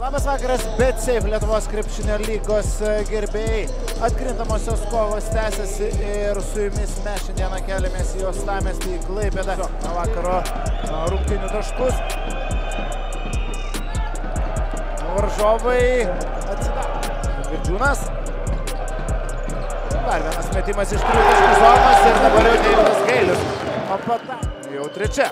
Labas vakaras, BetSafe Lietuvos Krepšinio lygos gerbėjai. Atkrintamosios kovos tęsiasi ir su jumis mes šiandieną keliamės į Uostamiestį, į Klaipėdą. Vakaro rungtynių taškus. Varžovai atsidaro. Girdžiūnas. Dar vienas metimas iš trijų taškų zonos ir dabar jau Deividas Gailius. Jau trečia.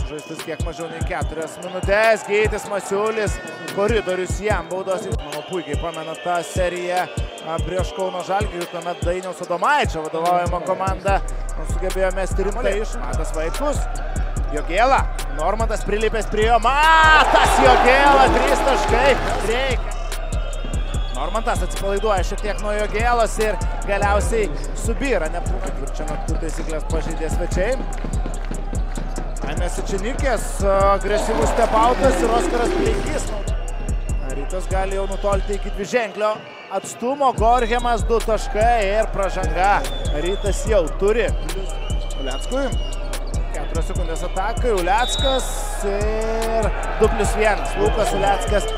Sužaistis kiek mažiau nei 4 minutės, Gytis Masiulis, koridorius jam baudos. Manau, puikiai pamena tą seriją prieš Kauno Žalgirį, tuomet Dainiaus Odomaičio vadovaujama komanda sugebėjo mesti rimtai iš. Matas Vaitkauskas, Jogėla, Normantas prilipęs prie jo, Matas Jogėla, 3 taškai, reikia. Normantas atsipalaiduoja šiek tiek nuo Jogėlos ir galiausiai subyra. Neptūno tvirčiame, kur taisyklės pažeidė svečiai. Nesičinikės, agresyvus stepautas ir Oskaras Blinkis. Rytas gali jau nutolti iki dviženklio atstumo. Gorgiemas 2 taškai ir pražanga. Rytas jau turi. Uleckui. 4 sekundės atakai. Uleckas ir 2+1. Lukas Uleckas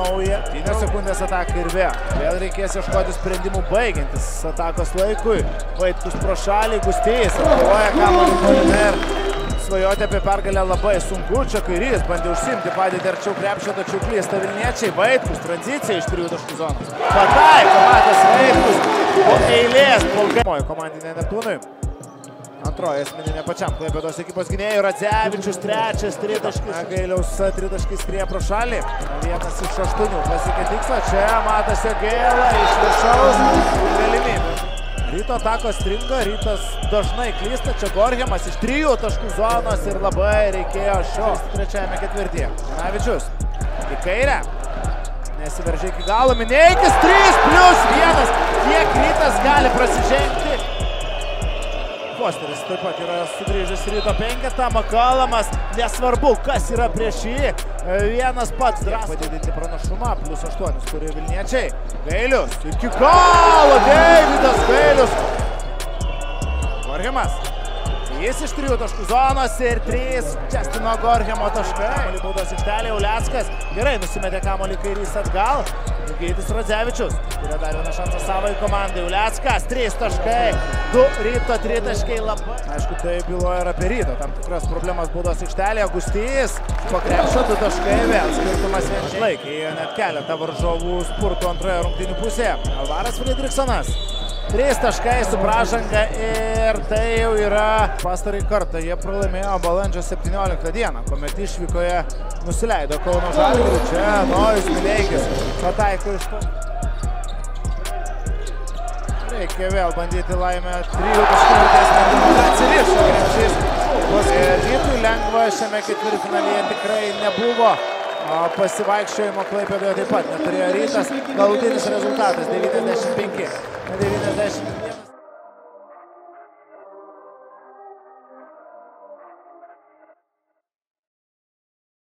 nauja. 9 sekundės atakai ir vėl. Vėl reikės ieškoti sprendimų baigiantis atakos laikui. Vaitkus pro šalį, Augustys atkovoja kamalį. Svajoti apie pergalę labai sunku, čia kairys bandė užsimti padėti arčiau krepšio, tačiau klysta Vilniečiai. Vaitkus, tranzicija iš 3 taškų zonos. Pataiko Matas Vaitkus po eilės plaukai. Komandinė Neptūnui. Antroji asmeninė pačiam Klaipėdos ekipos gynėjų. Radzevičius 3 taškai. Gailiaus 3 taškai skrieja pro šalį. 1 iš 8 pasiekė tikslą. Čia Matas Jogėla iš viršaus galimybės. Ryto atakos stringa, Rytas dažnai klysta, čia Gorgiemas iš 3 taškų zonos ir labai reikėjo šios 3. ketvirtyje. Radzevičius į kairę, nesiveržia iki galo, Mineikis 3+1, kiek Rytas gali prasižengti. Kosteris taip pat yra sugrįžęs Ryto penketą, Makalamas, nesvarbu kas yra prieš jį, vienas pats drąsiai. Padidinti pranašumą, +8 turi Vilniečiai. Gailius, iki galo, Deividas Gailius. Gorgiemas, jis iš 3 taškų zonos ir 3 Čestino Gorgiemo taškai. Baudos aikštelėje, Uleckas gerai nusimetė kamuolį, kairys atgal. Brigaitis Rodzevičius, yra dar vienas šansas savai komandai. Uleckas, 3 taškai, 2 Ryto 3 taškai labai. Aišku, tai byloja ir apie Ryto tam tikras problemas baudos aikštelėje. Augustys, po krepšio 2 taškai vėl, skirtumas vienai. Laikė net keletą varžovų spurtų antroje rungtynių pusėje. Alvares Friedrichsonas. 3 taškai su pražanga ir tai jau yra pastarąjį kartą. Jie pralaimėjo balandžio 17 dieną, kuomet išvykoje nusileido Kauno Žalgiriui. Čia Nojus Mileikis pataiko iš to. Reikia vėl bandyti laimę 3 taškų. Atsirišo krepšys. Rytui lengva šiame ketvirtfinalyje tikrai nebuvo. Pasivaikščiojimo Klaipėdoje taip pat neturėjo Rytas. Galutinis rezultatas 95.